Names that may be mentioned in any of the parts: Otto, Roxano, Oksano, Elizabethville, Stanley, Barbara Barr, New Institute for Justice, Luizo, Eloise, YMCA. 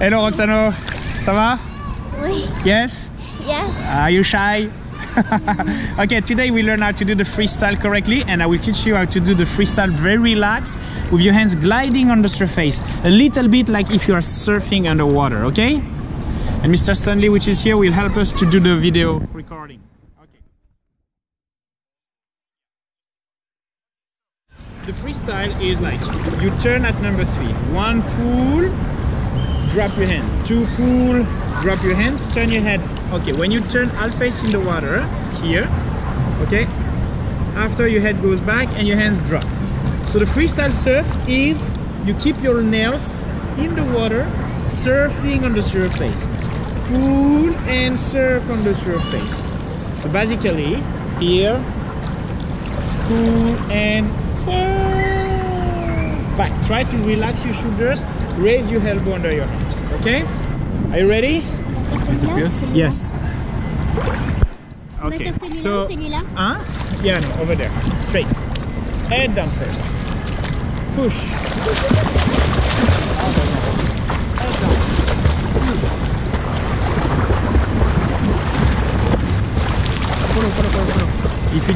Hello Roxano, ça va? Oui. Yes? Yes. Are you shy? Okay, today we learn how to do the freestyle correctly, and I will teach you how to do the freestyle very relaxed, with your hands gliding on the surface, a little bit like if you are surfing underwater, okay? And Mr. Stanley, which is here, will help us to do the video recording. Okay. The freestyle is like, you turn at number 3, 1 pull, drop your hands, 2 pull, drop your hands, turn your head. Okay, when you turn, I'll face in the water, here, okay? After your head goes back and your hands drop. So the freestyle surf is, you keep your nails in the water, surfing on the surface. Pull and surf on the surface. So basically, here, pull and surf. Back, try to relax your shoulders, raise your elbow under your hands, okay? Are you ready? Yes. Okay, so... Huh? Yeah, no, over there. Straight. Head down first. Push. Head down. Push. If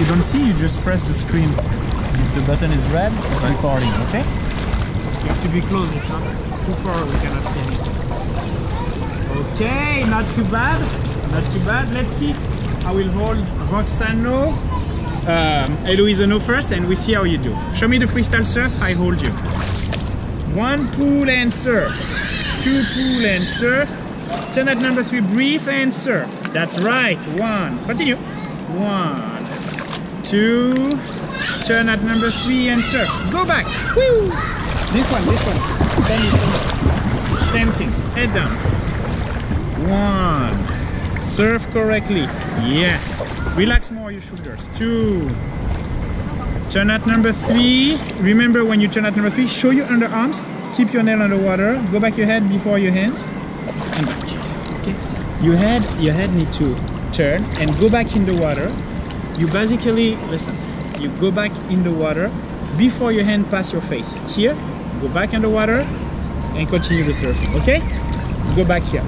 you don't see, you just press the screen. If the button is red, it's recording, okay? You have to be close, if not too far, we cannot see anything. Okay, not too bad, not too bad. Let's see. I will hold Roxano, Eloise first, and we see how you do. Show me the freestyle surf, I hold you. 1 pull and surf, 2 pull and surf, turn at number 3, breathe and surf. That's right, 1, continue. 1, 2, turn at number 3 and surf. Go back, woo! This one, same things, head down. 1, surf correctly, yes, relax more your shoulders. 2, turn at number 3, remember when you turn at number 3, show your underarms, keep your nail underwater, go back your head before your hands, and back, okay? Your head need to turn and go back in the water. You basically, listen, you go back in the water before your hand pass your face. Here, go back in the water and continue the surfing, okay? Let's go back here.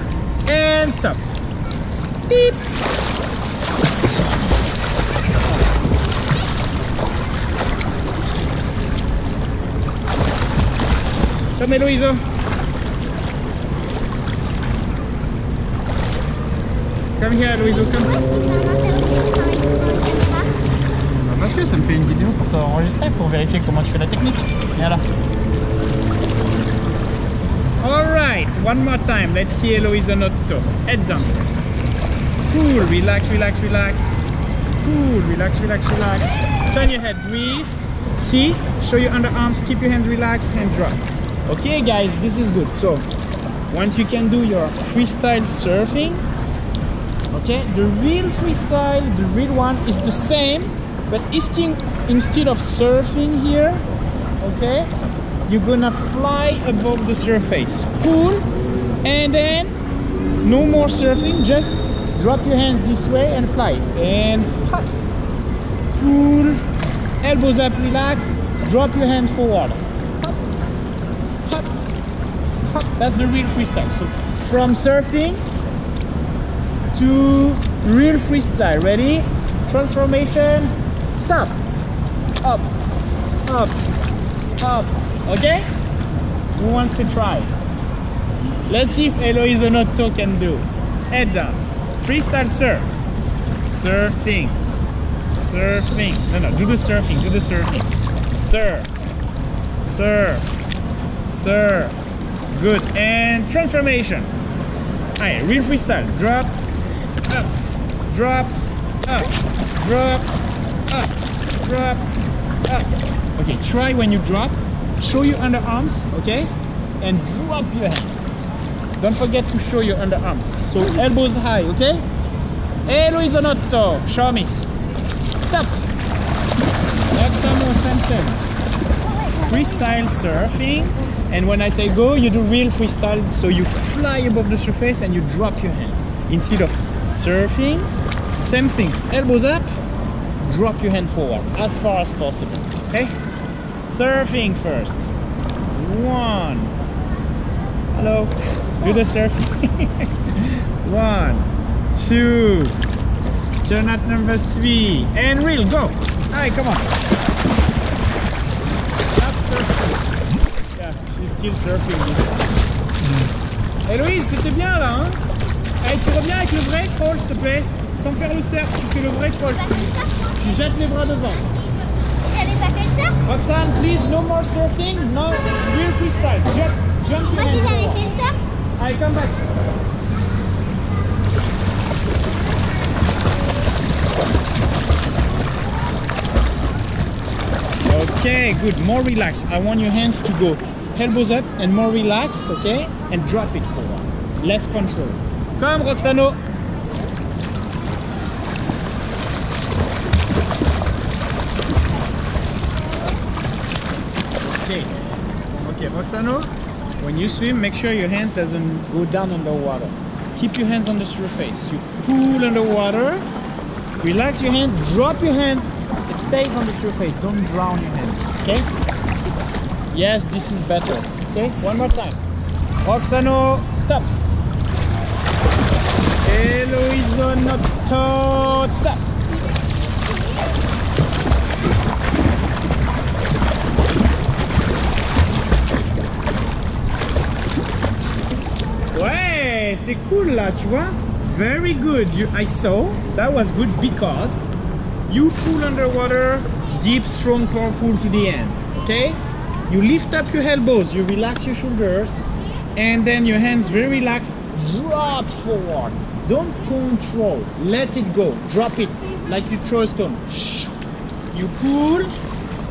And top. Beep. Come, Luizo. Come here, Luizo, come. Parce que ça me fait une vidéo pour t'enregistrer, pour vérifier comment tu fais la technique. Viens là. Alright, one more time, let's see Eloise and Otto. Head down first. Cool, relax, relax, relax. Cool, relax, relax, relax. Turn your head, breathe. See, show your underarms, keep your hands relaxed and drop. Okay guys, this is good. So, once you can do your freestyle surfing, okay, the real freestyle, the real one is the same, but instead of surfing here, okay, you're gonna fly above the surface. Pull, and then no more surfing, just drop your hands this way and fly. And hop. Pull, elbows up, relax, drop your hands forward. Hop, hop, hop. That's the real freestyle. So from surfing to real freestyle. Ready? Transformation, stop. Up, up, up. Okay? Who wants to try? Let's see if Eloise or Otto can do. Head down. Freestyle surf. Surfing. Surfing. No, no, do the surfing. Do the surfing. Surf. Surf. Surf. Good. And transformation. Alright, real freestyle. Drop. Up. Drop. Up. Drop. Up. Drop. Up. Okay, try when you drop. Show your underarms, okay, and drop your hand. Don't forget to show your underarms. So elbows high, okay? Eloise and Otto, show me. Stop. Oksano, same. Freestyle surfing, and when I say go, you do real freestyle. So you fly above the surface and you drop your hands. Instead of surfing, same things. Elbows up, drop your hand forward as far as possible, okay? Surfing first. 1, Hello. Do the surf. 1, 2. Turn at number 3 and reel. Go. Hi, come on. That's surfing. Yeah, she's still surfing this. Eloise, c'était bien là, hein? Hey, tu reviens avec le break crawl, s'il te plaît. Sans faire le surf, tu fais le break crawl. Tu jettes les bras devant. Roxane, please, no more surfing. No, it's real freestyle. Jump in and go. Allez, come back. Okay, good. More relaxed. I want your hands to go elbows up and more relaxed, okay? And drop it forward. Less control. Come, Roxano. Okay, Oksano, when you swim, make sure your hands doesn't go down underwater. Keep your hands on the surface. You pull underwater, relax your hand, drop your hands. It stays on the surface. Don't drown your hands. Okay? Yes, this is better. Okay, one more time. Oksano, top. Eloise, not top, top. C'est cool là, tu vois? Very good. I saw that was good because you pull underwater, deep, strong, powerful to the end. Okay? You lift up your elbows, you relax your shoulders, and then your hands very relaxed. Drop forward. Don't control. Let it go. Drop it like you throw a stone. You pull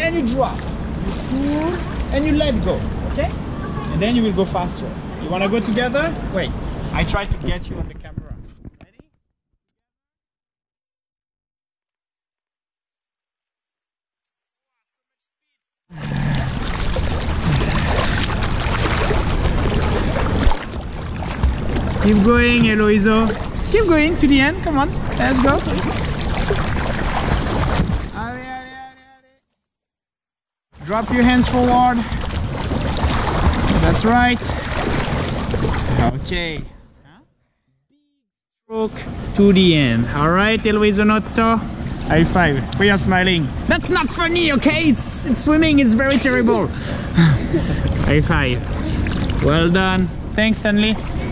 and you drop. You pull and you let go. Okay? And then you will go faster. You wanna go together? Wait. I tried to get you on the camera. Ready? Keep going, Eloiso. Keep going to the end. Come on, let's go. Drop your hands forward. That's right. Okay. Stroke to the end. Alright, Eloise and Otto. High five. We are smiling. That's not funny, okay? It's swimming, it's very terrible. High five. Well done. Thanks, Stanley.